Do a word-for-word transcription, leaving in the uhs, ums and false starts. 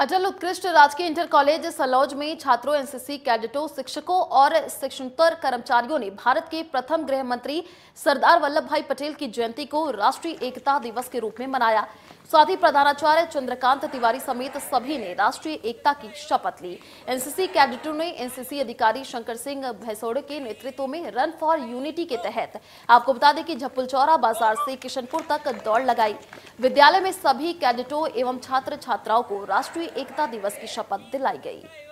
अटल उत्कृष्ट राजकीय inter college सलौज में छात्रों, एनसीसी कैडेटों, शिक्षकों और शिक्षणतर कर्मचारियों ने भारत के प्रथम गृह मंत्री सरदार वल्लभ भाई पटेल की जयंती को राष्ट्रीय एकता दिवस के रूप में मनाया। साथ ही प्रधानाचार्य चंद्रकांत तिवारी समेत सभी ने राष्ट्रीय एकता की शपथ ली। एनसीसी कैडेटों ने एनसीसी अधिकारी शंकर सिंह भैसोड़ के नेतृत्व में रन फॉर यूनिटी के तहत आपको बता दें कि झपुलचौरा बाजार से किशनपुर तक दौड़ लगाई। विद्यालय में सभी कैडेटों एवं छात्र छात्राओं को राष्ट्रीय एकता दिवस की शपथ दिलाई गई।